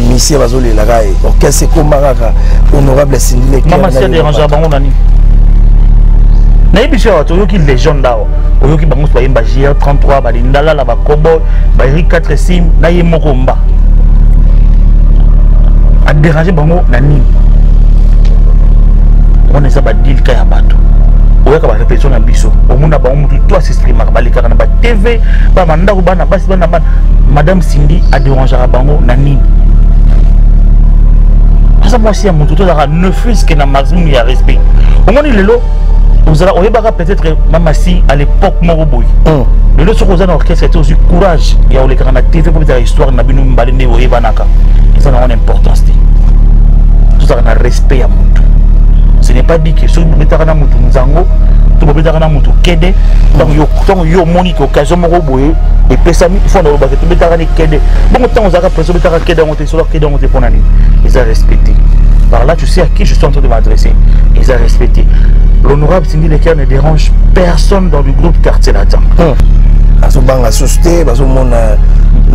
Monsieur Bazolé Laraï, orchestre Komaraka, honorable Cindy Le Coeur. Maman, dérange à Bango Nani. Naïbisho, tu vois qu'il légende là. Tu vois qu'il Bango soit imbagir 33, Balindala, la Bakobo, Bairi 4 Sim, Naïe Mokomba. A déranger Bango Nani. On est à Badil Kayabato. Oya ka ba répétition na biso o munda ba mutu to s'exprimer ka balika na ba TV ba manda ko bana basi bana bana madame Cindy a dérangé bango na nini asa moi si a mutu to za ne frise que na maximum ya respect o moni lelo ozala oya ba peut-être mama si à l'époque moroboy lelo soko za na orchestre c'était aussi courage ya o le ka na TV pour dire histoire na binu mbale ne oya banaka ça na on importance tout ça na respect ya mutu. Ce n'est pas dit que si vous avez un peu de temps, vous avez un peu de temps, vous avez un peu de temps, vous avez un peu de temps, ils ont respecté. Par là, tu sais à qui je suis en train de m'adresser. Ils ont respecté. L'honorable Cindy Le Coeur ne dérange personne dans le groupe Quartier Latin. La société, la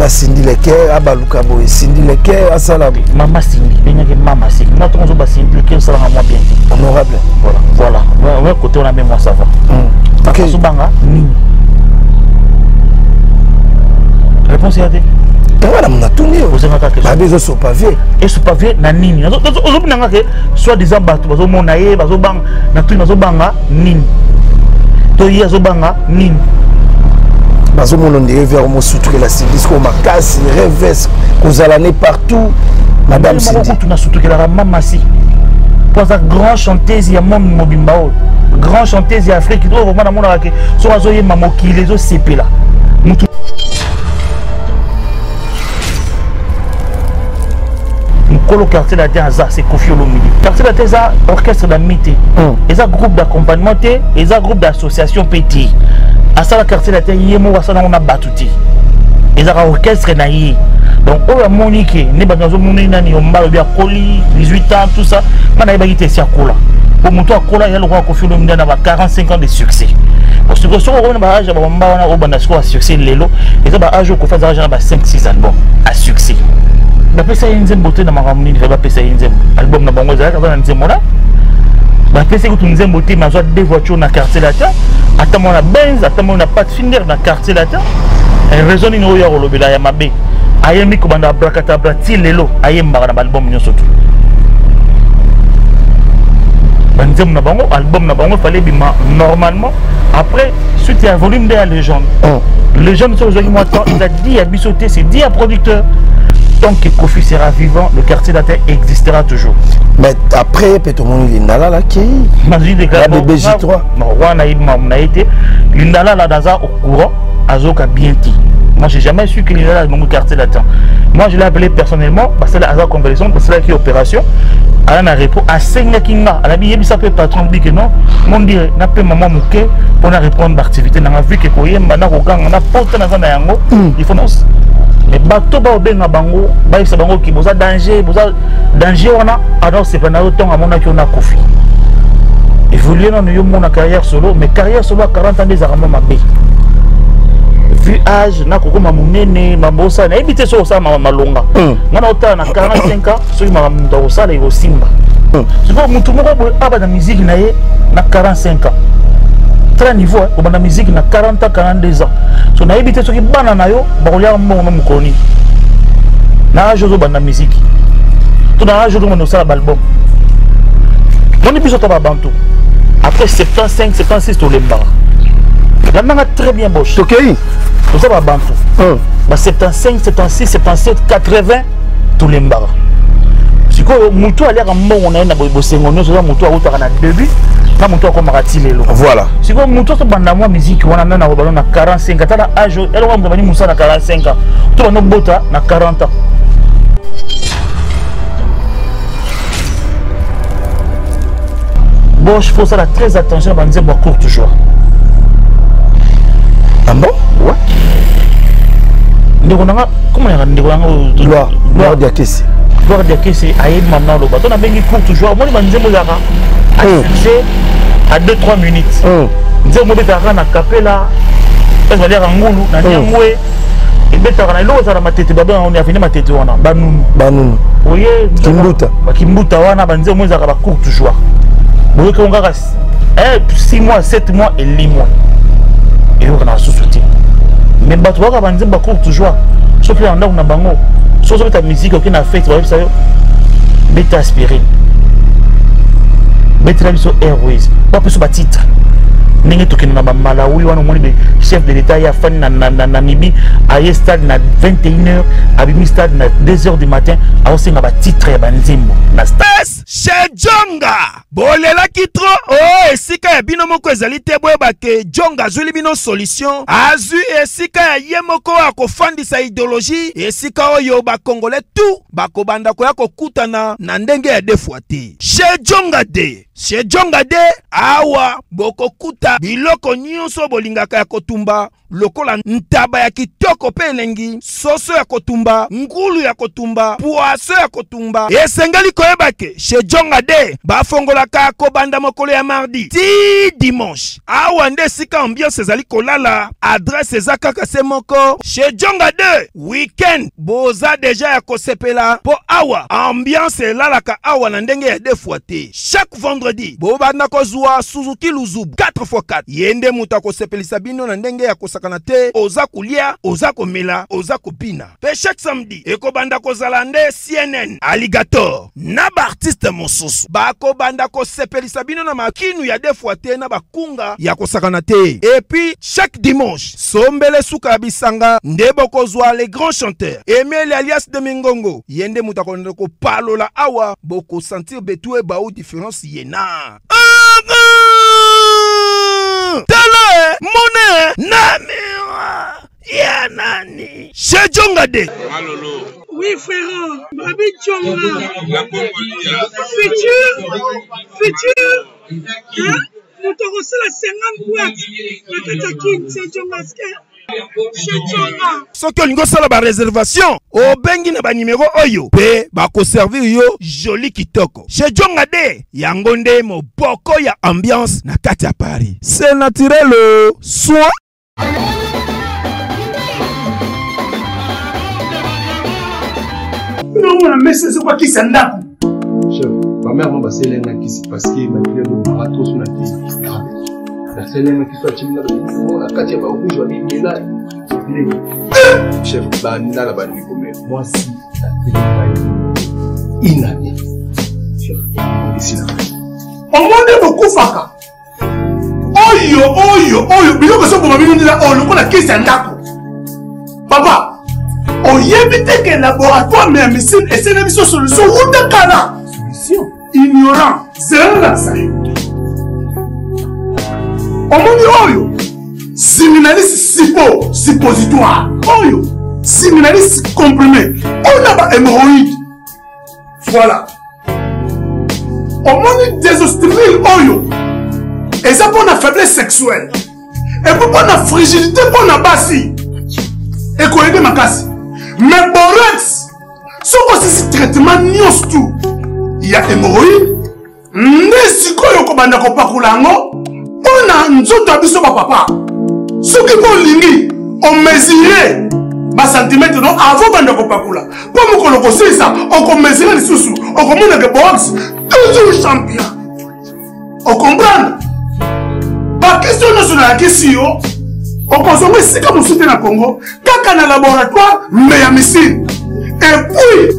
Cindy Le Coeur, Abalukaboy, Cindy Le Coeur, Asalabi. Maman Cindy, maman Cindy, on a Cindy Le Coeur, ça va moins bien. Honorable. Voilà, voilà. Côté on a mémoire, ça va. Ok. Soubanga, réponse est à dire. On a tourné. Vous avez attaqué. La maison sur pavé. Et sur pavé, nani. Aujourd'hui, on a que soit des abattus, baso monaie, baso bang, natu, baso banga, nini. Toyi, baso banga, nini. Parce que on dirait vers mon soutien la Cindy, parce qu'on m'a cassé, reverse, qu'on a l'année partout. Madame Cindy, on a soutenu la maman si. Pour sa grande chanteuse, il y a mon mobimbao, grande chanteuse, il y a Afrique du Sud, on a mon arrêté. Sur un zoé maman qui les os c'est là. Le quartier latin c'est Koffi Olomide. Quartier latin c'est orchestre d'amitié. Et ça groupe d'accompagnement et ça groupe d'association petit. À ça la quartier latin il y a moi ça on a battu. Et ça orchestre naïe. Donc on a monique ne pas dans mon nani on m'a bien colis 18 ans tout ça. On a été si à cola. Pour monter à cola il y a le roi Koffi Olomide on a 45 ans de succès. Parce que si on a un âge on a un succès lelo et ça va âge qu'on fait d'argent 5-6 albums à succès. La PC a une beauté dans ma ramenée, il va passer une album dans Bango Zara, dans une mola. La PC a une beauté, mais j'ai deux voitures dans le quartier latin. Attends, on a Benz, attends, on a pas de finir dans le quartier latin. Elle raisonne une roya au lobby, là, y'a ma bé. Aïe, mi, comme on a bracatabra, tilelo, aïe, m'barra, l'album, nous surtout. Benzem na Bango, album na Bango, fallait bien normalement. Après, suite à un volume de la légende. Les jeunes sont aujourd'hui moins de temps, il a dit à Bissoté, c'est dit à producteur. Tant que Koffi sera vivant, le quartier latin existera toujours. Mais après, peut-être il y a qui BG3. On a été. L'Indala Ladaza au courant, Azoka Bienti. Moi, je n'ai jamais su que l'Indala est dans le quartier latin. Moi, je l'ai appelé personnellement, parce que c'est la Azoka Convalescente, parce que c'est la qui est opération. Elle a répondu à Senga Kinga. Elle a dit ça peut patron dit que non. On dit n'a pas maman mouké pour répondre à l'activité. On a vu que on a porté dans un yango. Il faut nous. Mais bateau ba obenga bango ba isa bango ki boza danger wana alors c'est pas na autant amona ki ona Koffi évoluer dans yo mon carrière solo mais carrière solo à 40 ans des armes mabé vu âge na koko mamunene mabosa na ebité so sa malonga mwana ota na 45 ans so ma munda sala yo simba tu vois mutu moko bo aba na musique na ye na 45 ans très niveau au bana musique na 40 ans 42 ans so na ebité so ki bana na yo ba ko ya mbongo mukoni na ajozo bana musique to na ajozo mo sala balbum moni biso to ba bantu après 75 76 to le mbar la nanga très bien boche OK to ça ba bantu ba 75 76 77 80 to le mbar siko mutu a l'air mbongo na na bosengo nyo so mutu a uta na début. Voilà. Si vous avez une musique, vous avez 45 ans. Elle va devenir Moussa à 45 ans. Tout le monde a 40 ans. Bon, je fais très attention à dire que je cours toujours. Ah bon? Ouais. Comment est-ce que Gloire d'Akessi. Gloire d'Akessi, Aïe Mamna Loba. On a bien cours toujours. Moi, je me dis à 2-3 minutes. Nous avons dit que nous avons dit que nous avons dit que nous avons dit que Chef de l'État, il y a fan na Namibie, à stade na 21h, à stade na 2h du matin, à Osengaba titre banzimbo. Na stas Che Djonga, bolela kitro, oh esika ya bino moko ezali te boyeba ke Djonga azuli bino solution, azu esika ya ye moko akofandisa idéologie, esika oyo ba Congolais tout, bakobanda koya kokutana na ndenge ya defwa te. Che Djonga de Che Djonga de awa boko kuta biloko nyonso bolingaka ya kotumba lokola ntaba ya kitoko pe elengi soso ya kotumba ngulu ya kotumba poaso ya kotumba esengeli koyeba ke Che Djonga de bafongolaka kobanda mokolo ya mardi ti dimanche awa nde sika ambiance ezali kolala adresse ezaka kase moko Che Djonga de weekend boza deja ya kosepela po awa ambiance elalaka awa na ndenge ya defwa te chaque vendredi Bobana kozwa Suzuki Luzubu 4x4 yende mutako sepelisa bino na ndenge ya kosakana te oza kulia oza komela oza kopina pe chaque samedi ekobanda kozala nde CNN Alligator na ba artiste mosusu bakobanda kosepelisa bino na makinu ya defwa te na bakunga ya kosakana te et puis chaque dimanche sombele suka bisanga nde bokozwa les grands chanteurs Emeli alias de Mingongo yende mutako ndeko palola awa boko sentir betue bao différence yena Tala Mone Namiwa Yanani Che Djonga de Alolo. Oui frérot Babi Djonga Futur hein nous te recevons la 50 boîtes Che Djonga Sans que nous avons la réservation, au bengi na ba numéro oyo, pe ba ko servir yo joli kitoko. Che Djonga de yangonde mo boko ya ambiance na kati ya Paris. C'est naturel soit. Non on a messé c'est quoi qui s'endap. Chef, ma mère m'a passé l'un qui s'est passé ma clé de bateau sur la tête. C'est les qui sont timides dans la quartier va où je vais là. Chef Banina la banni comme moi si inane. Chef ici là. On monte beaucoup faka. Oyo biloko so pour mabino ndila on ko la kisa ndako. Papa, on yebite que laboratoire mais médecine et c'est une solution ou de kana. Solution ignorant, c'est la ça. Omoni oyo siminaliste sipo suppositoire oyo siminaliste comprimé on a ba hémorroïde voilà omoni désostril oyo et ça pour la faiblesse sexuelle et pour la fragilité pour la basi et qu'on aide ma casse mais borax sauf si ce traitement nyos tout il y a hémorroïde mais si quoi yoko banda ko pakulango on a un autre papa. Ceux qui vont ligner, on mesurait bas centimètres avant qu'on ne coupe pas là. Pour nous connaître ça, on mesurait les sous-sous, on comprend que boxe toujours champion. On comprend. Par question nationale, question, on consomme si comme on soutient le Congo, quand on a laboratoire, mais à missile. Et puis,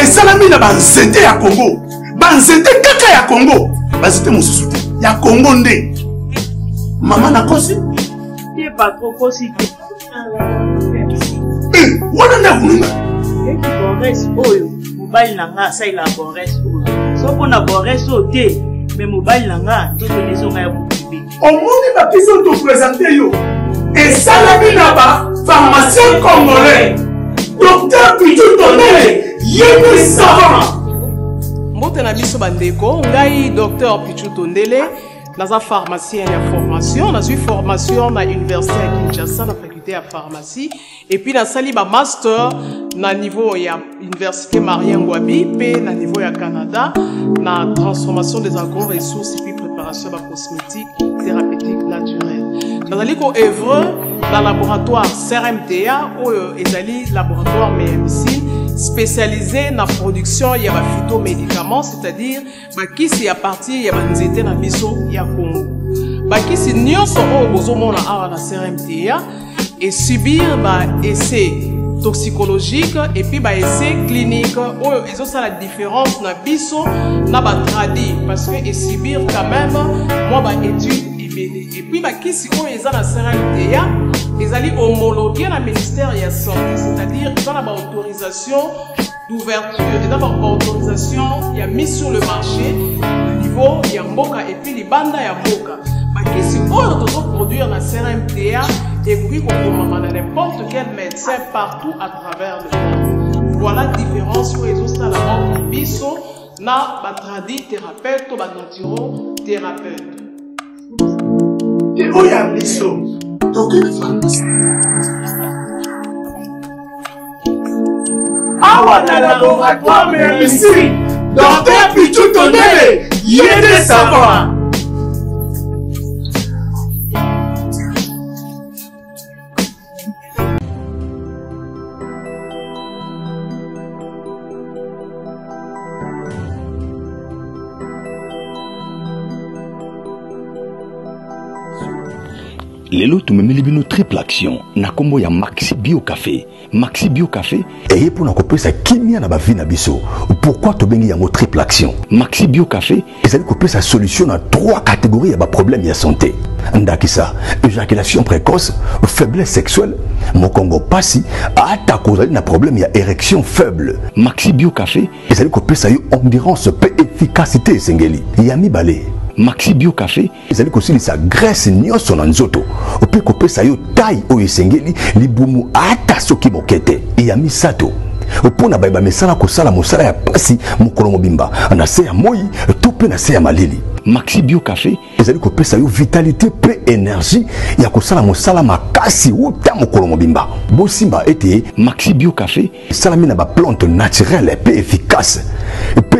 et salami la banzete à Congo, banzete kaka à Congo, banzete mon soutien, il y a Congo ndé. Maman a conçu. Il n'est pas trop possible. Eh, on a un boulot. Et qui boresse, oh, mobile langa, ça il a boresse. Sauf qu'on a boresse au thé, mais mobile langa, toutes les hommes à vous. Au monde, la personne te présente, et ça la vie là-bas, pharmacien congolais, docteur Pichu Tonnerre, Yémi Savant. Motena biso bandeko, ngai docteur Pichu Tonnerre. Dans la pharmacie, il y a formation. Dans une formation à l'université à Kinshasa, dans la faculté à pharmacie. Et puis, dans le master, dans le niveau de l'université Marien-Gouabi, puis dans le niveau du Canada, dans la transformation des agro-ressources et puis préparation de la cosmétique, thérapeutique, naturelle. Dans le niveau de l'œuvre, dans le laboratoire CRMTA où ezali laboratoire MMC spécialisé dans la production de phytomédicaments, c'est-à-dire bakisi à partir de nzete na biso ya Congo. Bakisi nyonso oyo bozomona awa na CRMTA et subir ba essai toxicologique et puis bah essai clinique oh ils ont ça la différence na biso na ba tradi parce que et subir quand même moi bah étude et puis bah qui si on ils ont la CRMTA ils allaient homologuer la ministère de la santé, c'est-à-dire ils ont la autorisation d'ouverture et d'abord autorisation il y a mis sur le marché au niveau il y a MOCA et puis les bandes il y a MOCA bah qui si on doit produire la CRMTA. Et puis, on a n'importe quel médecin partout à travers le monde. Voilà la différence sur les autres à la mort de Bisso, na batradi thérapeute ou batradi thérapeute. Et où y a Bisso? Dans quelle pharmacie? Ah, on a laboratoire, mais ici, dans tes pitous tonnés, y a des savants. Lelo tumemeli bino triple action na kombo ya Maxi Bio Café. Maxi Bio Café et pour na kopesa kimia na ba vie na biso. Pourquoi to bengi yango triple action? Maxi Bio Café ezali kopesa solution na trois catégories ya ba problème ya santé. Ndakisa, éjaculation précoce, faiblesse sexuelle, mokongo pasi, ata kozali na problème ya érection faible. Maxi Bio Café ezali kopesa yo endurance pe efficacité esengeli. Yami balé. Maxi Bio Café, ils allaient aussi sa graisse ni au son anzoto. Au pire qu'on peut ça y taille au esengeli libumu ataso qui moquette. Et ami sato. Au point à baïba mesala kosala mosala ya pasi mokolomo bimba. On a c'est à moi tout plein à c'est à malili. Maxi Bio Café, ils allaient qu'on peut ça y vitalité, paix, énergie. Ya kosala mosala makasi ou ta mokolomo bimba. Bosimba était Maxi Bio Café. Salamina ba plante naturelle et paix efficace.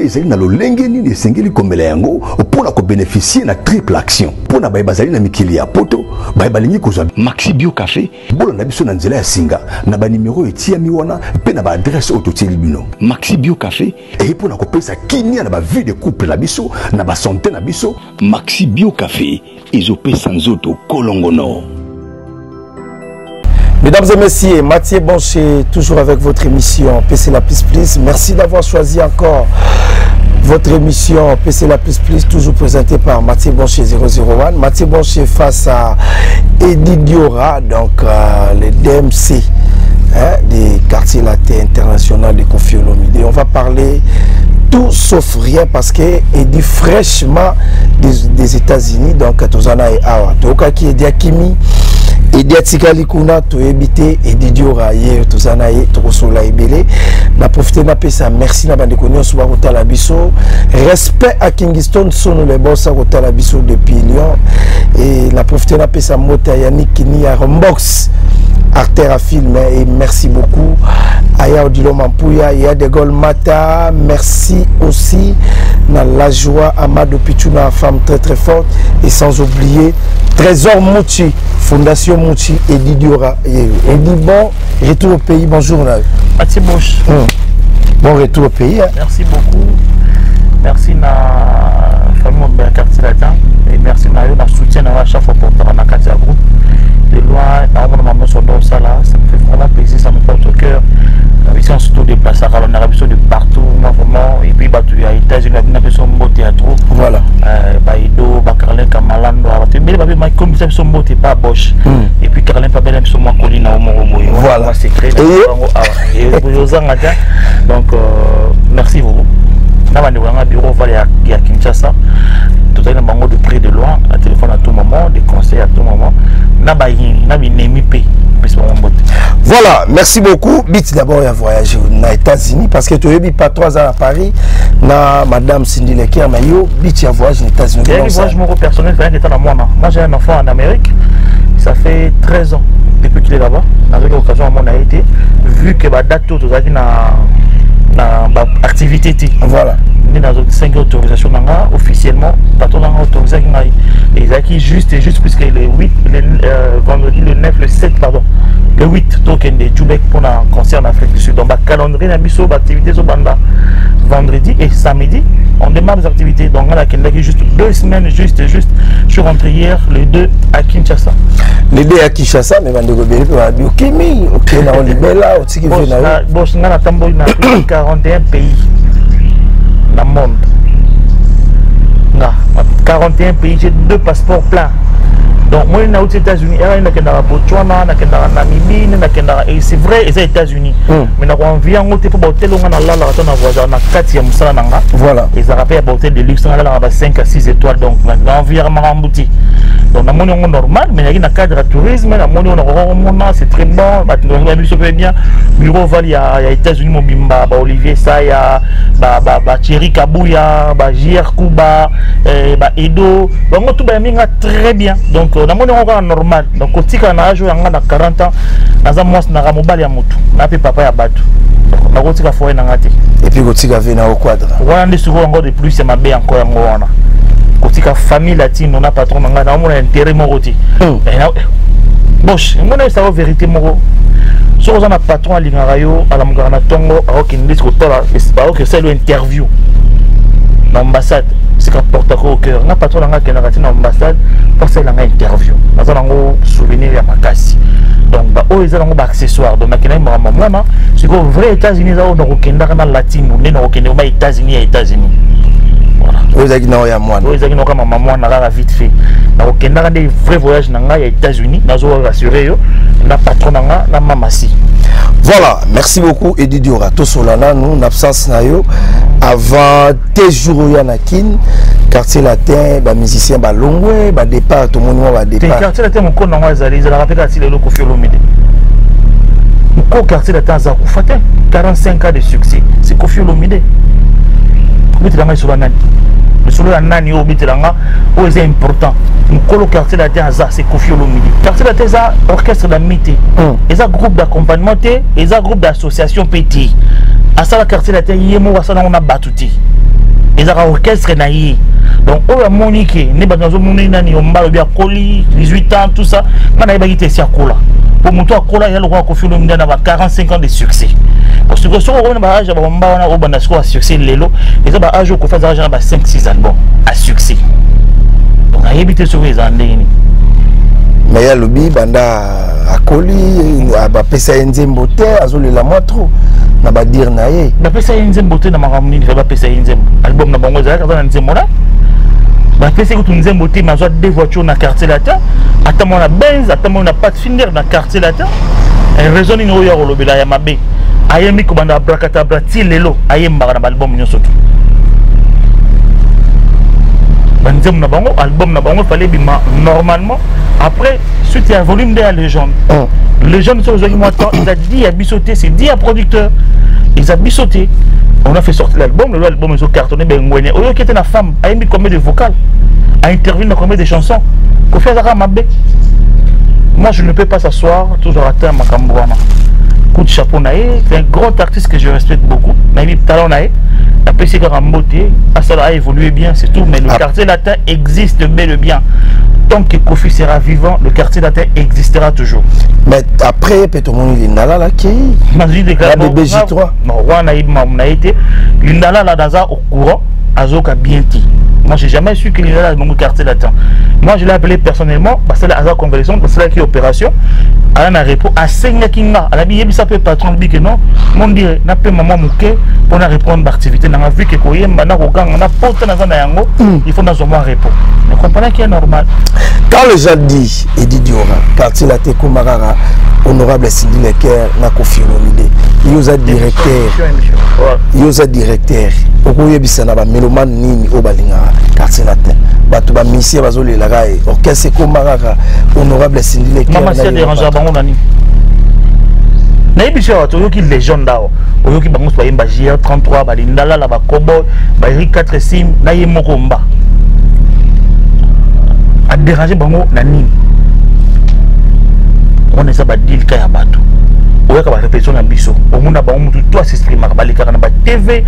Ils allaient dans le lengeni de esengeli comme les yango. Pour bénéficier de la triple action. Pour na bazali na mikili ya poto, babalingi ko Maxi Bio Café, bolo na biso na nzela ya singa, na ba numéro etiami wana, pe na ba adresse autotilbino. Maxi Bio Café, et pour na kopesa kimia na ba vie de couple na biso, na ba santé na biso, Maxi Bio Café, ezopé sans auto kolongono. Mesdames et messieurs, Mathieu Boncher, toujours avec votre émission PC Lapisplis. Merci d'avoir choisi encore votre émission PC Lapisplis, toujours présentée par Mathieu Boncher 001. Mathieu Boncher face à Edith Diora, donc le DMC des quartiers Latin international de Koffi Olomide. On va parler tout sauf rien parce que Edith fraîchement des États-Unis, donc à Tozana et Awa. Donc à qui est Diakimi et diatikali kuna to ebité et didiora hier to zanaye to sola ebele na profiter na pesa merci na bandeko nyonso ba kotala biso respect à Kingston sono le bossa kotala biso depuis Lyon et na profiter na pesa mota ya nikini ya Rombox Artère à film et merci beaucoup Aya Odilo Mampuya et De Gaulle Mata. Merci aussi na la joie Amadou Pichuna, femme très très forte et sans oublier Trésor Mouchi, Fondation Mouchi et Edith Diora. Edith, bon retour au pays, bonjour. Mathieu Bonche. Bon retour au pays. Merci beaucoup. Merci na famille de Quartier Latin et merci na le soutien à chaque fois pour la Quartier Groupe. De loin, ça me fait vraiment plaisir, ça me porte au cœur. Ici, on se trouve déplacé, on a l'habitude de partout, moi vraiment. Et puis, il y a États-Unis, on a besoin de mon théâtre. Voilà. Baïdo, Carlin, Kamalando, mais comme ça, son mot n'est pas boche. Et puis, Carlin, pas belle, son mot collé, n'a au moins au moins. Voilà, c'est créé. Donc, merci beaucoup. Nous avons un bureau à Kinshasa. Tout à l'heure, de près de loin, un téléphone à tout moment, des conseils à tout moment. Voilà, merci beaucoup. Bit d'abord, il a voyagé aux États-Unis parce que tu es pas 3 ans à Paris. Na Madame Cindy Le Coeur, mais Bit a voyagé aux États-Unis. Il y a un voyage personnel, il y a moi. Moi, j'ai un enfant en Amérique, ça fait 13 ans depuis qu'il est là-bas. Avec l'occasion, à mon a été vu que ma date, tout à l'heure, activité. Voilà. 5 autorisations officiellement, bateau n'a autorisé les acquis juste et juste puisque le 8, vendredi le 9, le 7, pardon, le 8, donc il y a des Québec pour la concert en Afrique du Sud. Donc, le calendrier n'a mis sur l'activité vendredi et samedi, on démarre les activités. Donc, il y a juste 2 semaines, juste et juste. Je suis rentré hier le 2 à Kinshasa. Le 2 à Kinshasa, mais on a dit ok, mais ok, on libère là, on a 41 pays. Dans le monde. Non, 41 pays, j'ai 2 passeports pleins. Donc, moi, je suis aux États-Unis, je suis dans Botswana, je suis dans Namibie, et c'est vrai, les États-Unis. Mais on a envie de pour l'hôtel, on a la voilà. Et ça rappelle l'hôtel de luxe, on a 5 à 6 étoiles, donc l'environnement embouti. Donc, dans le monde normal, mais il y a un cadre de tourisme, dans le monde, c'est très bon, on a vu bien. Bureau Val, il y a États-Unis, Olivier Saya, Thierry Kabouya, JR Kuba, Edo, tout va très bien. Donc, dans mon regard normal, donc au tic on a joué à 40 ans, dans un mois on a mobile à moto, on a papa à battre, on a goûté à faire un raté. Et puis goûté à venir au quadre. Voilà des souvent encore de plus c'est ma belle encore en Rwanda. Goûté à famille latine, on a patron on a mon intérêt mon rôti. Bon, on a savoir vérité mon. Si on a patron à l'ingarayo, à la mgarnatongo, à Okindis au tola, c'est que c'est l'interview. L'ambassade, c'est qu'on porte au cœur. On a patron qui a raté l'ambassade parce que c'est une interview. On a un souvenir à ma casse. Donc, ils ont un accessoire. Donc, c'est qu'au vrai États-Unis, on a un Canada latin, on a États-Unis et États-Unis. Voilà. Vous avez dit non, il y a moi. Vous avez dit non, maman, on a vite fait. Au Canada, des vrais voyages dans les États-Unis, on a rassuré, on a patron, on a mamassi. Voilà, merci beaucoup Edith Diora. Tout cela là, nous, en absence, avant 10 jours, il y en a Quartier Latin, les musiciens, les longues, les départs, tout le monde va départ. Le Quartier Latin, je me rappelle que c'est le Koffi Olomide. Le Quartier Latin, il y a 45 ans de succès. C'est Koffi Olomide. Comment tu as dit sur la nani? Sur la nani, c'est important. Le Quartier Latin, c'est Koffi Olomide. Le Quartier Latin, c'est un orchestre d'amitié. C'est un groupe d'accompagnement, c'est un groupe d'association petit. À ça, le Quartier Latin, il y a un batouti. Ils ont un orchestre naïe. Donc, on a monique, on a 18 ans, tout ça. On a été ici à Kola. Pour monter à Kola, il y a le roi Koffi Olomide, on a 45 ans de succès. Parce que si on a un succès, ils ont un jour qu'on fait 5-6 albums à succès. Donc, on a évité sur les années. Mais il y a le banda à Koli, à Pessa Nzembote, à Zolela Moitro. Je vais dire naïe. Je vais essayer de botter dans ma ramine, je vais essayer de album dans mon zéro dans Nzemola. Je vais essayer de botter ma joie des voitures dans le Quartier Latin. Attends mon benz, attends mon pas de finir dans le Quartier Latin. Elle raisonne une oya au lobby là, yamabe. Ayemi Kubanda Brakata Brati Lelo, Ayem Barana album Nyosoto. Benzem Nabango, album Nabango, fallait bien normalement. Après, suite à un volume de la légende. Les jeunes sont aujourd'hui moins temps, ils ont dit à bissoter, c'est dit à producteur. Ils ont bissoté. On a fait sortir l'album, l'album ils ont cartonné, ben Ngwene. Oyo qui était la femme, a émis combien de vocales, a intervenu dans combien de chansons. Koffi Azara Mabé. Moi je ne peux pas s'asseoir, toujours atteint ma Makambouana. Coup de chapeau naé, c'est un grand artiste que je respecte beaucoup. Naïmi Talon naé, la PC Karamboté, Asala a évolué bien, c'est tout, mais le Quartier Latin existe bel et bien. Tant que Koffi sera vivant, le Quartier Latin existera toujours. Mais après, peut-être il y a là qui la BBJ3. Non, on a été. Il y a là dans un au courant, à Zoka Bienti. Moi, j'ai jamais su qu'il y a là dans mon Quartier Latin. Moi, je l'ai appelé personnellement, parce que là, à la convalescence, parce que là, qui est opération, à la réponse, à Sengakinga, à la bille, ça peut patron, dit que non, on dirait, n'a pas maman mouké pour répondre à l'activité. On a vu que on a porté dans un yango, il faut dans un mois répondre. Vous comprenez qu'il est normal. Quand les gens disent, Edith Diora, Quartier Latin Marara, honorable Cindy Le Coeur, n'a Koffi Olomide. Il y a directeur, il y a directeur, honorable Cindy Le Coeur. A dérangé Bango Nani. On est à Badil Kayabato. On répétition en biso. Au monde toi s'exprime TV,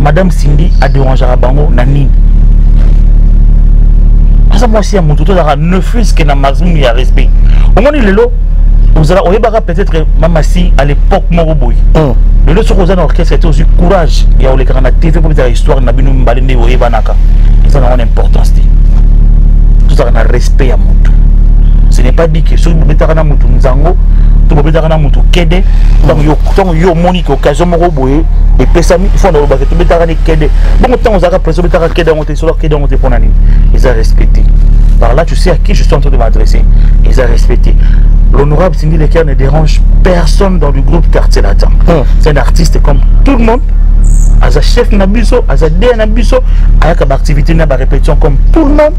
Madame Cindy a dérangé bango nani. Ça moi aussi à mon tour ne fût-ce que na maximum il a respect. Au moins il est là. Vous allez peut-être mamasi à l'époque Moroboy. Le lot sur Rosanne orchestre était aussi courage. Il y a les carnets TV pour dire histoire na binu mbalende o ebanaka. Ils ont une importance. Tout ça un respect à mon tour. Ce n'est pas dit que si vous avez un mutu nzango, vous avez un mutu kede, tant yo monique occasion moroboye et pesami font le bac tout betara ni kede. Bon tant on a préso betara kede on te sur kede on te ponani. Ils ont respecté. Par là tu sais à qui je suis en train de m'adresser. Ils ont respecté. L'honorable Cindy Le Coeur ne dérange personne dans le groupe Quartier Latin. C'est un artiste comme tout le monde. Aza chef nabiso, aza DN nabiso, aya ka activité na ba répétition comme tout le monde.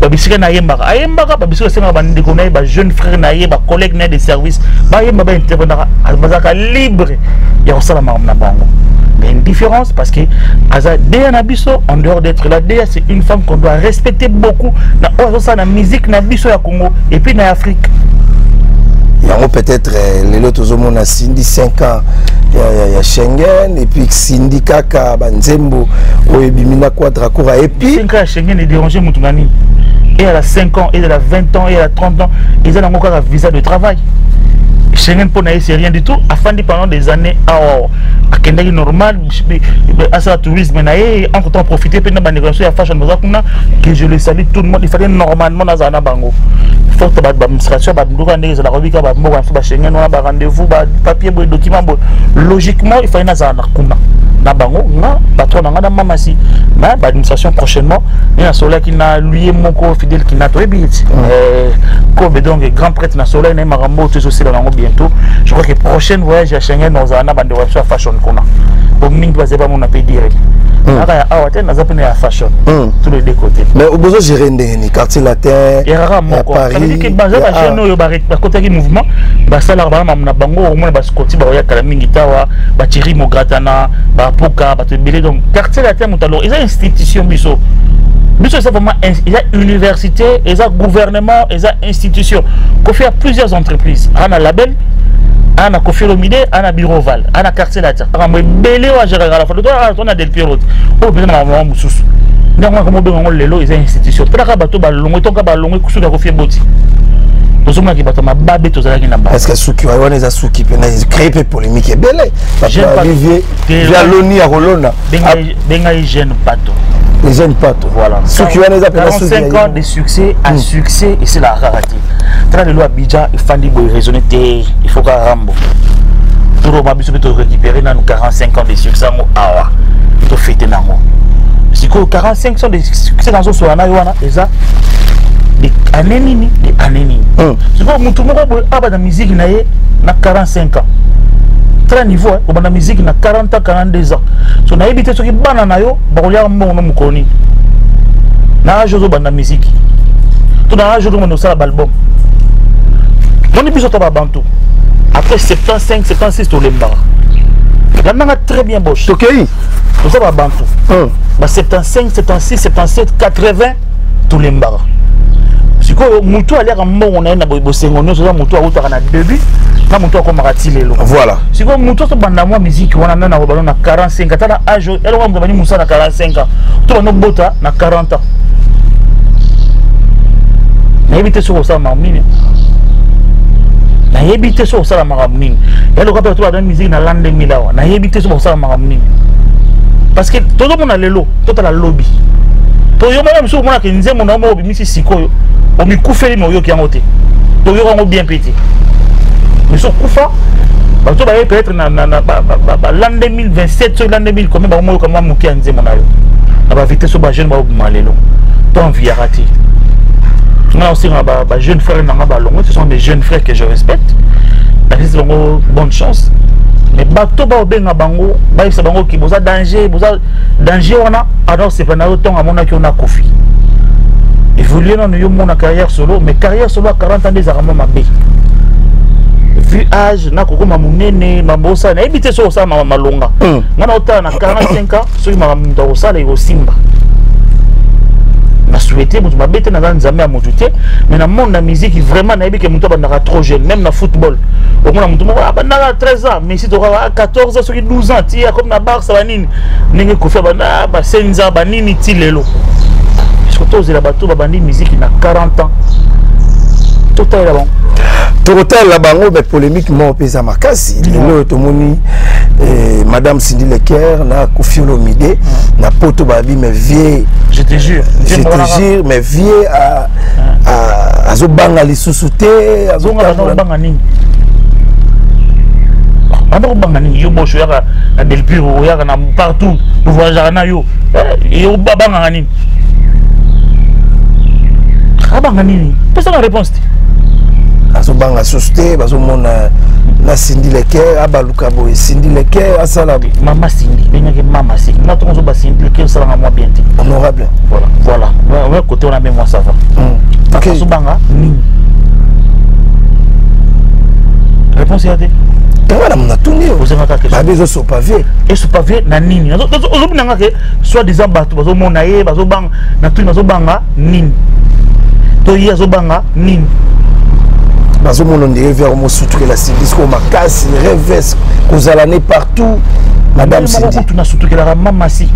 Ba bisika na yemba, ayemba ba bisika senga ba ndeko na ba jeune frère na ye ba collègue na de service, ba yemba ba intervenant azaka libre ya osala marum na bango. Mais une différence parce que aza DN nabiso en dehors d'être la DN c'est une femme qu'on doit respecter beaucoup na osala na musique nabiso ya Congo et puis na Afrique. Peut-être les autres hommes à Cindy 5 ans il y a Schengen et puis Cindy Kaka Banzembo Oebimina Quadracoura et puis 5 ans à Schengen est dérangé Moutounani et elle a 5 ans et elle a 20 ans et elle a 30 ans et elle a encore un visa de travail Schengen pour n'aille c'est rien du tout afin de pendant des années à Kendaki normal à sa tourisme et entre temps profiter pendant la négociation à Fashion que je le salue tout le monde il fallait normalement dans Zana Bango forte administration la rubrique à rendez-vous papier document logiquement il fallait nazana kuna na bango na patron na mamasi mais l'administration prochainement il y a soleil qui n'a lui mon corps fidèle qui n'a toi bit comme donc grand prêtre na soleil na marambo tous aussi dans bientôt je crois que prochain voyage à Schengen dans un abandon de fashion kuna pour mingi va pas mon appel direct fashion tous les deux côtés mais au besoin gérer des quartiers latins à Paris que mouvement donc quartier latin ils ont institution biso biso c'est vraiment ils ont université ils ont gouvernement ils ont institution qu'on fait à plusieurs entreprises on a label Ana Koffi Olomide, Ana Bureau Val, Ana Carcelatin là tiens. Quand moi belé ou à gérer la fois, on a des pirotes. Oh bien ma maman moussous. Néanmoins comme on le loue, ils ont institution. Pour la cabato balongo, ton cabalongo cousu la Koffi Boti. Nous sommes là qui battons ma babe tous là qui n'a pas. Est-ce que Souki, on est à Souki, on a créé des polémiques belé. J'ai pas vivé. J'ai l'oni à Rolona. Benga les jeunes bateaux. Les jeunes bateaux. Voilà. Souki, on est à 45 ans de succès à succès et c'est la rareté. Train de loi Bidja et Fandi Boy raisonner il faut qu'à Rambo. Tout le monde peut récupérer dans nos 45 ans de succès. Il faut fêter dans nous. Si 45 ans de succès dans nos soirées, il y a des années. Si tout le monde a la musique, il y a 45 ans. Très niveau, on a la musique, il y a 40 ans, 42 ans. Si on a évité ce qui est bon, on a un monde qui est la musique. Tout dans un jour, on a l'album. On est plus autour de Bantou. Après 75, 76, tout le monde. On a très bien bossé. Ok. On est Bantou. 75, 76, 77, 80, tout le monde. Si on a l'air en mort, on a bossé. On a monté à début. On a monté comme Ratilé. Voilà. Si on monte sur Bandama musique, on a 45 ans. Elle va devenir Moussa à 45 ans. Tout le monde a 40 ans. On a évité sur ça, Marmine. On a évité sur ça, Marmine. Il y a le répertoire de la musique dans l'an 2000. On a évité sur ça, Marmine. Parce que tout le monde a le lot, tout le lobby. Tout le monde a le lobby. Tout le monde a le lobby. On a coupé les moyens qui ont été. Tout le monde a bien pété. Mais sur Koufa, peut-être l'an 2027, l'an 2000, comme on a eu un mouki à Nzemona. On a évité sur la jeune, on a eu un lot. Tant vie à rater. Moi aussi, ma jeune frère, ce sont des jeunes frères que je respecte. Ils ont bonne chance. Mais bateau ba obenga bango, ba isa bango ki boza danger, boza danger wana. Alors c'est pendant le temps à mon avis on a Koffi. Évoluer dans mon carrière solo, mais carrière solo à 40 ans des armes ma bé. Vu âge, na koko ma munene, ma bosa, na éviter ça ça ma malonga. Moi na autant na 45 ans, celui ma munda osa les osimba. ma souhaité mon ma bête n'a jamais à m'ajouter mais dans monde la musique vraiment n'a que mon toi bandara trop jeune même dans football au moins mon toi bandara 13 ans mais si tu auras 14 ans sur 12 ans tu es comme na Barça banine n'engé Koffi bandara basenza banine tilelo surtout aux élabatous babandi musique n'a 40 ans total avant total la bango mais polémique mon pesa makasi le tomoni Madame Cindy Le Coeur, na Koffi Olomide, na poto babi mais vieux. Je te jure, mais vieux à zobanga les sous-soutés, à zobanga banganing. Ando banganing, yo boche yara na Delpiro, yara na partout, nous voyons na yo, yo banganing. Ah banganing, qu'est-ce que la réponse? À zobanga sous-soutés, à zobanga la Cindy Le Coeur, Abalukabo et Cindy Le Coeur, à Salabi. Maman Cindy, bien que maman Cindy, nous avons Cindy Le Coeur, ça va bien. Honorable. Voilà, voilà. Ouais, côté on a même moi ça va. Ok. Soubanga. Réponse est à dire. Tu vois là, on a tout mis. Vous avez ma question. Babé, je suis pavé. Et ce pavé, nanini. Aujourd'hui, on a que soit disant bateau, bateau monaie, bateau bang, natouille, bateau banga, nini. Toi, bateau banga, nini. Parce que mon univers au soutien la Cindy, qu'on m'a cassé, rêves, qu'on a l'année partout, Madame Cindy. Tout n'a soutenu la maman si.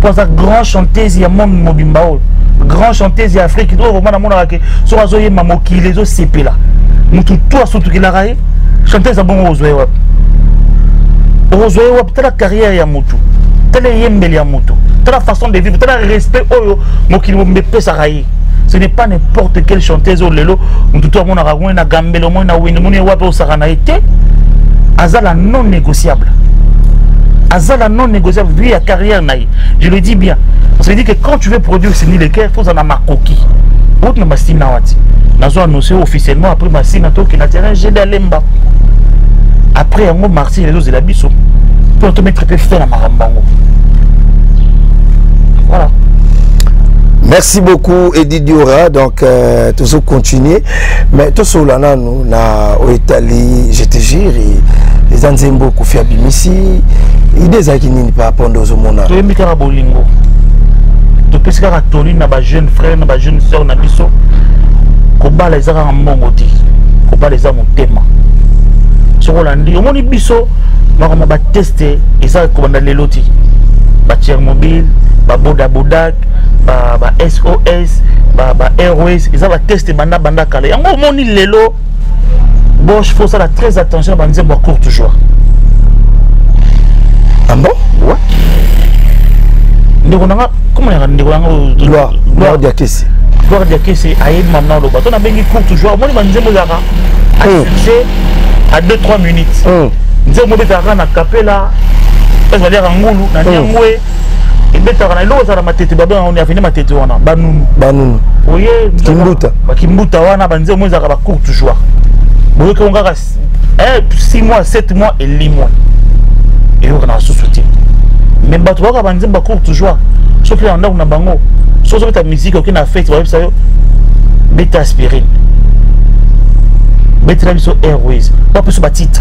Pour ça grand chanteuse y a monde mobimbao, grand chanteuse y a Afrique, doit vraiment mon arraquer. Sur la zoé maman qui les os c'est là. Nous tout toi soutenu la raie, chanteuse à bon aux zoé wap. Aux zoé wap telle carrière y a moto, telle yembel y a moto, telle façon de vivre, telle respect au mon qui me pèse à raie. Ce n'est pas n'importe quelle chanteuse au lelo, on tout le monde a rangé, on a gambelé, on a ouïné, on a ouapé au saranaïté. Azala non négociable. Azala non négociable. Lui à carrière naï. Je le dis bien. Parce que dit que quand tu veux produire Cindy Le Coeur, faut en avoir coquille. Autre ne m'a signé n'awati. Nous avons annoncé officiellement après ma signature que l'intérêt j'ai d'aller m'ba. Après on va marcher les autres de la biso. Puis on te mettre très fort à Marambango. Voilà. Merci beaucoup Edith Diora, donc tout ça continue, mais tout ça là nous na au Italie, je te jure les anzembo Koffi Abimisi, idées à qui n'y pas prendre aux mona. Tu es mikara bolingo. Tu peux se faire tourner na ba jeune frère, na ba jeune sœur na biso. Koba les ara mongoti. Koba les ara motema. So rolandi, omoni biso na ko ba tester et ça ko na leloti. Ba tiers mobile, ba boda bodak. Bah SOS, bah Airways, ils ont la test banda calé. En gros, mon île lelo, bon, je fais ça la très attention, bah nous sommes court toujours. Ah bon? Ouais. Ndegonanga, comment on a Ndegonanga? Gloire diakesi. Gloire diakesi, aïe maintenant le bateau, on a bien court toujours. Moi, je me zara. À chercher à 2-3 minutes. Nous sommes obligés d'aller à Capella. Parce que d'ailleurs en Goulou, dans Niangwe. Il met à la loi à la matete, on est venu ma tête. Banoun, banoun. Oui, Kimbuta. Kimbuta, on a bandé au moins à la cour toujours. Vous voyez qu'on a 6 mois, 7 mois et 8 mois. Et on a sous-soutien. Mais on a bandé ma cour toujours. Sauf que là, on a bango. Sauf que ta musique, aucune affaire, tu vois, ça y est. Bête aspirine. Bête la mission Airways. Pas plus sur ma titre.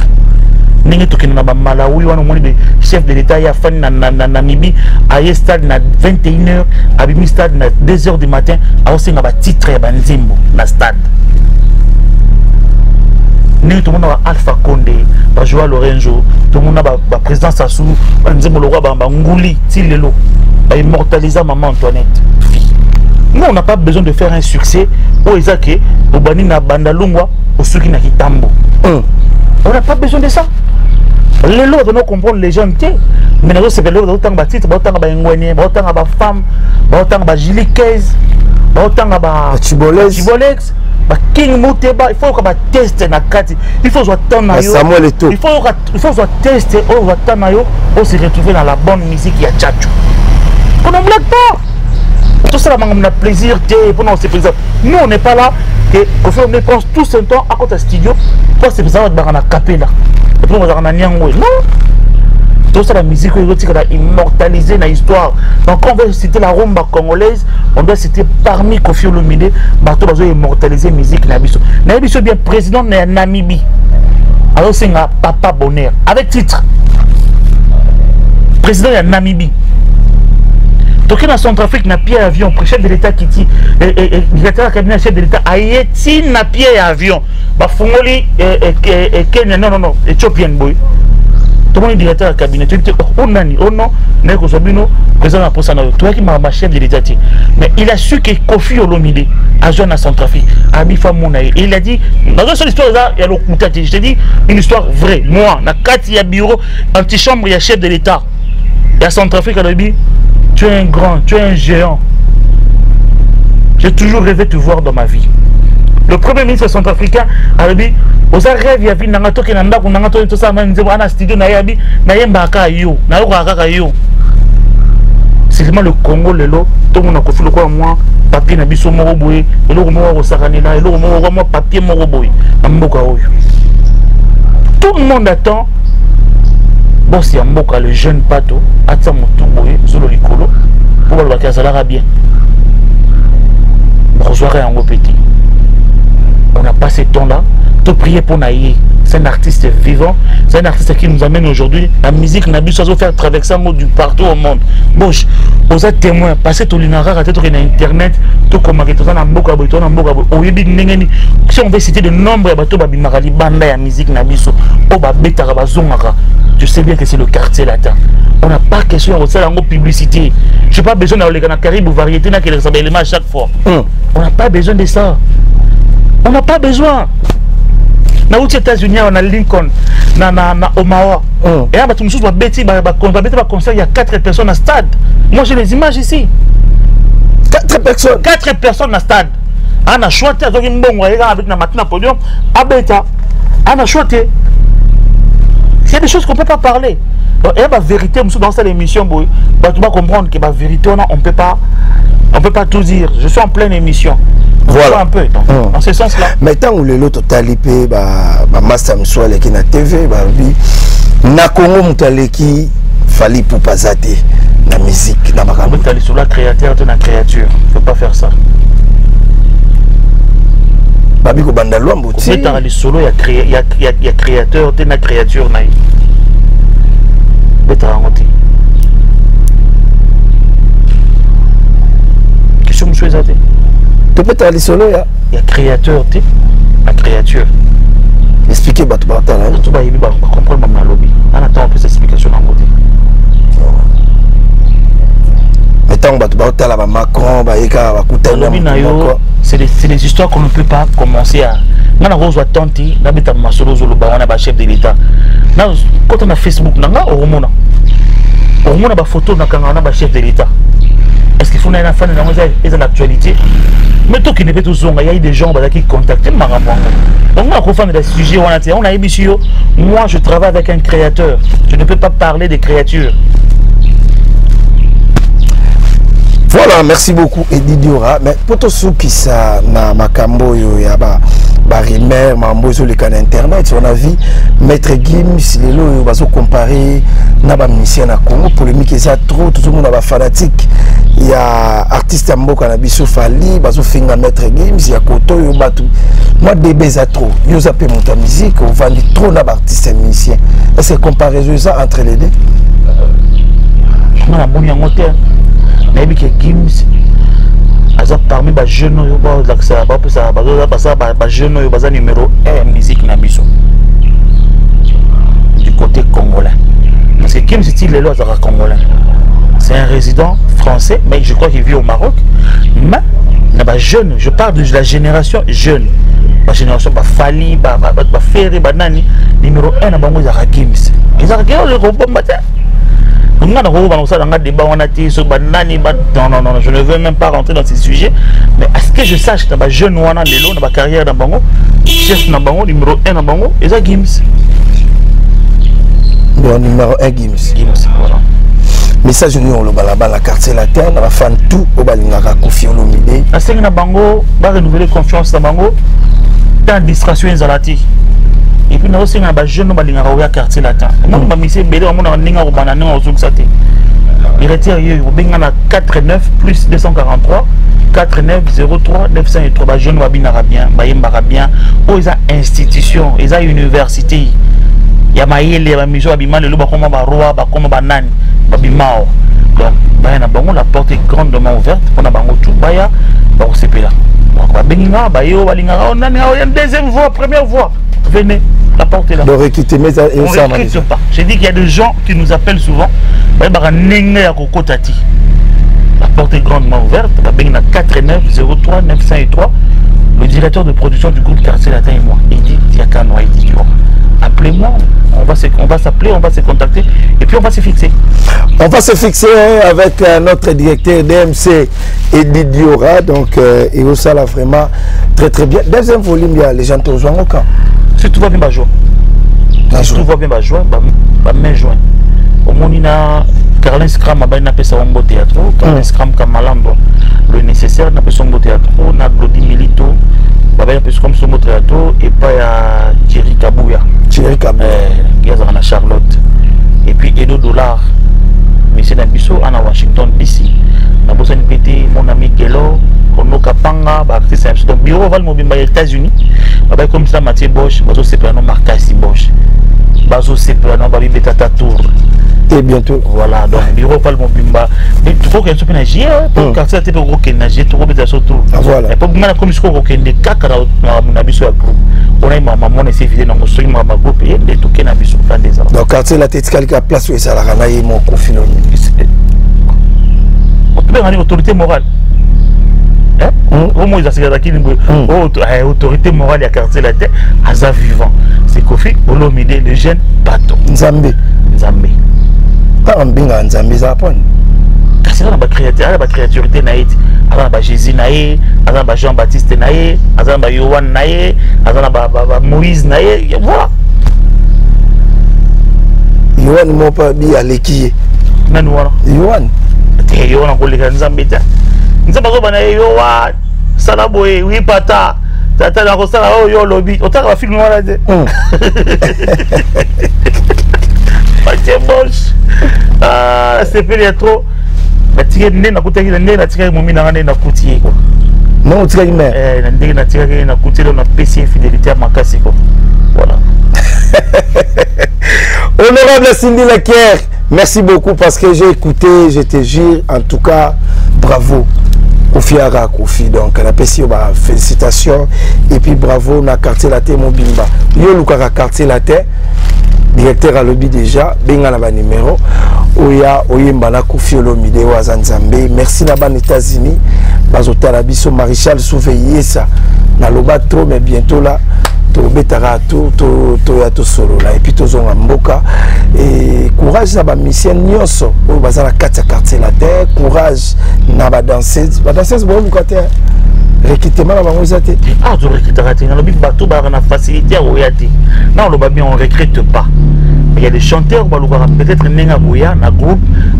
N'est-ce que nous avons Malawi, on est chef de l'État, il y a fan na Namibie, à Yestad na 21h, à Bimistad na 2h du matin, à Oseng à titre et à Banzimbo, na stade. Nous tout le monde a Alpha Condé, à Joao Lorenzo, tout le monde a président Sassou, Banzimbo le roi, Bangouli, Tilelo, à immortaliser maman Antoinette. Nous on n'a pas besoin de faire un succès au Isaac, au Bani na Bandalungwa, au Suki na Kitambo. On n'a pas besoin de ça. Les lois de nous comprendre les gens, mais nous sommes les lois de l'autant baptiste, de l'autant bangouanier, de l'autant femme, de l'autant gilicaise, de l'autant chibolex, de king mouteba. Il faut qu'on teste la carte, il faut attendre. Il faut tester, on va attendre, on se retrouver dans la bonne musique qui a tchatchou. On ne blague pas. Tout ça, on a plaisir, on se plaisir. Nous, on n'est pas là, et au fur et à mesure, on pense tout ce temps à côté studio, pour se faire un capé là. Non, tout ça la musique érotique a immortalisé dans l'histoire. Donc quand on veut citer la rumba congolaise, on doit citer parmi Koffi Olomide, Barto Bazo immortalisé musique Nabiso. Nabiso bien président de Namibie. Alors c'est un papa bonheur avec titre. Président de Namibie. toki na Centrafrique na pied avion chef de l'État qui dit directeur cabinet chef de l'État ayeti na pied avion ba fungoli et Kenya non Ethiopian boy tout le monde directeur cabinet tu dis oh nani oh non mais Kozobino président pour ça toi qui m'a chef de l'État mais il a su que Koffi Olomide a joué na Centrafrique a mi famona et il a dit dans une histoire là il y a le contacté je te dis une histoire vraie moi na kati ya bureau antichambre ya chef de l'État ya Centrafrique a dit tu es un grand, tu es un géant. J'ai toujours rêvé de te voir dans ma vie. Le premier ministre centrafricain a dit aux rêves, il y a vu Nangato qui n'a pas tout ça, même disait un studio n'a pas dit n'a pas caillou, n'a pas caillou. C'est vraiment le Congo le lot. Tout le monde a confié le quoi moi, papier n'a biso moroboué, et l'eau moi au Saranina, et l'eau moi papier moroboué, à Mbokaoui. Tout le monde attend. Bon, si on a le jeune pato, attends mon tout boy, zolo licolo, pour le bac à salara bien. Bonsoir et en petit. On a passé temps là, tout prier pour Naïe. C'est un artiste vivant, c'est un artiste qui nous amène aujourd'hui la musique, n'a bu sans faire traverser un mot du partout au monde. Bon, aux témoins, passez tout l'inara à tête sur internet, tout comme à tout ça, n'a beaucoup à boire, n'a beaucoup à boire. Si on veut citer de nombreux bateaux, babimarali, banda ya musique, n'a bu sur, oh babeta rabazongara. Je sais bien que c'est le quartier latin. On n'a pas question de faire publicité. Je n'ai pas besoin d'aller dans les Caraïbes ou variété qui les éléments à chaque fois. On n'a pas besoin de ça. On n'a pas besoin. Dans les États-Unis, on a Lincoln, on a Omaha. Et là, tout le monde va concert. Il y a 4 personnes à stade. Moi, j'ai les images ici. 4 personnes. 4 personnes à stade. On a choisi avec Napoléon. On a choisi. Il y a des choses qu'on ne peut pas parler. Il y a la vérité, dans cette émission, tu vas comprendre que la vérité, on ne peut pas tout dire. Je suis en pleine émission. Voilà. Un peu, donc, dans ce sens-là. Mais tant que l'autre a lipé, Massa Moussouale qui est la TV, Nakombo Moutale qui fallait pour pas zater la musique. Tu es sur la créateur de la créature. Il ne faut pas faire ça. Babiko bandalwa mboti. Mais dans les solos, il y a créateur, t'es na créature naï. Beta angoté. Question monsieur zaté. Tu peux t'aller solo ya. Il y a créateur, t'es na créature. Expliquez batu bata là. Tu vas y vivre, tu comprends même la lobby. On attend plus d'explications angoté. C'est des histoires qu'on ne peut pas commencer à. Quand on a Facebook, on a photo de chef de l'État. Est-ce qu'il faut une affaire dans l'actualité? Mais tout qui n'est pas tout zonga, il y a des gens qui contactent. Donc moi, quand on a des sujets, on a émis moi, je travaille avec un créateur. Je ne peux pas parler des créatures. Voilà, merci beaucoup Edith Diora. Mais pour tout ce qui ça na makambo yo ya ba rimer mambozo le kan internet, on a vu Maître Gims lelo bazo comparer na ba musicien na Congo polémique ça trop tout le monde ba fanatique il y a artiste mboka na biso fali bazo finga Maître Gims ya koto yo batu moi bébé ça trop yo zape monta musique on vend trop na ba artiste musicien. Est-ce que comparaison ça entre les deux? On a bon yangoter Nabi que Gims, azap parmi bas jeunes yo bas l'accès bas plus ça bas jeunes yo bas numéro 1 musique nabiso du côté congolais. Parce que Gims c'est-il les lois zara congolais. C'est un résident français, mais je crois qu'il vit au Maroc. Mais bas jeune, je parle de la génération jeune. La génération bas Fali, bas Ferré, bas Nani numéro 1 na bango zara Gims. Ils ont regardé le robot matin. Non, je ne veux même pas rentrer dans ces sujets. Mais à ce que je sache, dans ma jeune wana lelo, dans ma carrière dans Bango, chef dans Bango, numéro 1 dans Bango, et ça Gims. Bon, numéro 1 Gims. Gims, voilà. Message nous on le balaba la quartier latin, on va faire tout au balingara Koffi Olomide. À ce que dans Bango, va renouveler confiance dans Bango, tant distraction et zalati. Et puis nous aussi on a des jeunes au quartier latin. Moi ma mission belé on a ninga au banane au zouksate. Il retire yo bengana 49 plus 243 4903 903 ba jeune babinarabien ba yembarabien o isa institution isa université. Ya maile ba miso abimane lo ba koma ba roa ba koma banane ba bimao. Donc, la porte est grandement ouverte. On a tout baya pour ces pays-là. On a une deuxième voie, première voie. Venez, la porte est là. On ne récute pas. J'ai dit qu'il y a des gens qui nous appellent souvent. La porte est grandement ouverte. On a 49 03 903. Le directeur de production du groupe Carcelatin et moi, Edith Diora. Appelez-moi, on va s'appeler, on va se contacter et puis on va se fixer. On va se fixer avec notre directeur DMC, Edith Diora, donc et au sala vraiment très très bien. Deuxième volume, il y a les gens qui ont rejoint au camp. Si tout va bien, si tout va bien, juin. Au moins, il y a Carlin Scram, il y a un beau théâtre, Carlin Scram, Kamalambo, le nécessaire, il y a un beau théâtre, il y a Glody Milito. Comme son motrato et pas à Thierry Kabouya. Thierry Kabouya. Gazana Charlotte. Et puis Edo Dollar. Mais c'est Nabiso à Washington DC. N'a besoin de péter mon ami Kelo, Kono Kapanga, Bartis. Donc bureau va le mobimba États-Unis. Comme ça Mathieu Boncher, Bazo Seprano Marcasi Boncher. Bazo Seprano Babi Betata Tour. Et bientôt. Voilà, donc bureau va le mobimba. Mais tu vois qu'elle se pénage, pour casser la tête au roquenage, tu vois que voilà. Et pour que je puisse roquenage, on a besoin de groupe. On a eu ma maman et ses filles dans mon soin, ma groupe, et les toquets n'ont pas besoin de ça. Donc, quand c'est la tête qui a place où ça a eu mon conflit. On peut avoir une autorité morale. Au moins, autorité morale à quartier latin, à ça vivant. C'est Koffi Olomide, le jeune bateau. Nzambé. Nzambé. Quand on binga en Nzambé, ça apprend. C'est la créature de Naïd, Jésus Naïd, Jean-Baptiste Naïd, Yohan Naïd, Moïse Naïd, voilà. Yohan m'a pas dit à l'équipe. Yohan. Yohan. Yohan a collé un zambita. Nous avons dit Yohan, Salaboé, oui, Pata, Tata, la Rossala, oh, yo, lobby. Autant que la film, voilà. Mathieu Boncher. Ah, c'est pas trop. Non, tu as une mère. Voilà. Honorable Cindy Le Coeur, merci beaucoup parce que j'ai écouté, je te jure, en tout cas, bravo. Koffi Ara Koffi, donc la PCO, félicitations. Et puis bravo, on a quartier latin, mon bimba. Yo, Lukara quartier latin. Directeur à lobby déjà, benga na ba numéro, oya oyemba na Koffi Olomide wa Zanzambe, merci na ba États-Unis, bazotala biso maréchal surveiller ça, na loba trop mais bientôt là, to betara to ya to solo là et puis to zonga mboka et courage na ba mission nyonso, o bazala katia quartier la terre, courage na ba danseuse bon côté réquitement la banque zate. Ah, je réciterai. Dans le big bateau, on a facilité à royater. Non, le babi, on ne récrite pas. Mais il y a des chanteurs, peut-être n'enga roya, na groupe,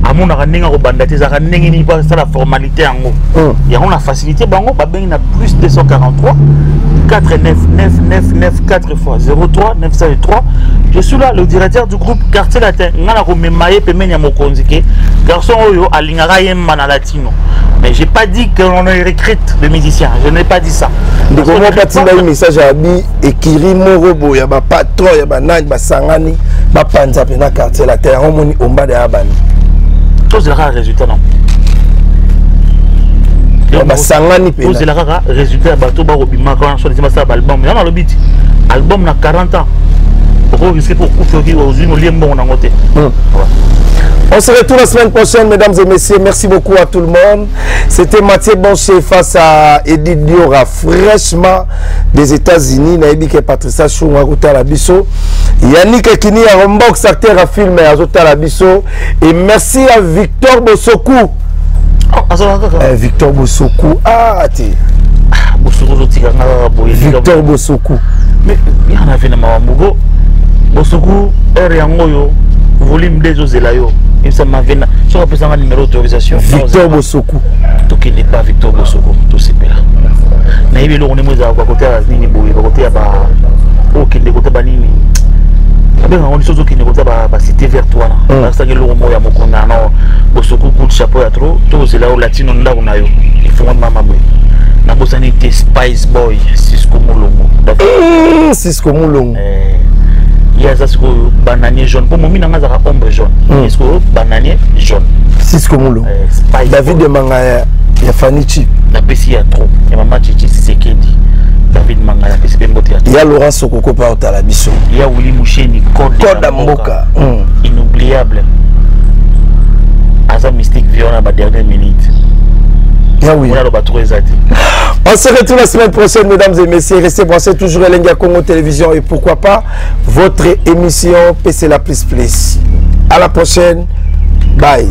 amon na n'enga robandaté, ça n'enga ni pas ça la formalité en haut. Il y a on a facilité, bango, babi, il y a plus 243 49994 fois 03 903. Je suis là, le directeur du groupe Quartier Latin. Nga na romémaé, pemeni amokonzike. Garçon oyo, alingara yemba na latino. Mais j'ai pas dit qu'on recrute de musiciens, je n'ai pas dit ça. Donc on va partir d'un message à Abi et Kiri Morobo, il y a un patron, il y a un nage, il y a un sangani, il y a un panza, il y a un quartier, la terre, on est en bas de Abani. Tout sera un résultat, non? Il y a un sangani, il y a un résultat, il y a un bateau, il y a un bateau, il y a un album, il y a un album, album à 40 ans. Pourquoi risquer pour couper aux unes, au lieu de bon, on a monté. On se retrouve la semaine prochaine, mesdames et messieurs. Merci beaucoup à tout le monde. C'était Mathieu Boncher face à Edith Diora, fraîchement des États-Unis. Naïbik et Patricia Choum, Aruta Labisso. Yannick Ekini, Arombox, acteur à film, Aruta Labisso. Et merci à Victor Bosoku. Victor Bosoku. Ah, t'es. Victor Bosoku. Mais il y en avait dans ma Mamougo. Bosoku, Eriangoyo, volume 2 aux Zelayo. Et ça m'a véné. Sur le président numéro d'autorisation. Victor Bosoku. Tout qui n'est pas Victor Bosoku. Tout c'est là. Naïve, on est moins à côté à Nini Bouy, à côté à Ba. Au Kinde, côté Banini. On est sur le Kinde, côté à Ba, cité vers toi. Parce que l'on m'a dit à mon Bosoku, coup de chapeau à trop. Tout c'est là au Latin, on l'a eu. Il faut un maman. N'a pas été Spice Boy, Cisco Moulongo. Cisco Moulongo. Il y a des bananiers jaunes. Pour moi, il y a des bananiers jaunes. artiste comme l'eau. La vie de Mangaya, il y a Fanny Chip. La PC y a trop. Et maman Chichi, c'est qui dit David Mangaya, PC Ben Botia. Il y a Laurent Sokoko Pauta la Bisson. Il y a Willy Moucheni, Code à Moka. Inoubliable. Asa Mystique vient à la dernière minute. On se retrouve la semaine prochaine, mesdames et messieurs. Restez branchés toujours à Lenga Congo Télévision et pourquoi pas votre émission PC Lapisplis. À la prochaine. Bye.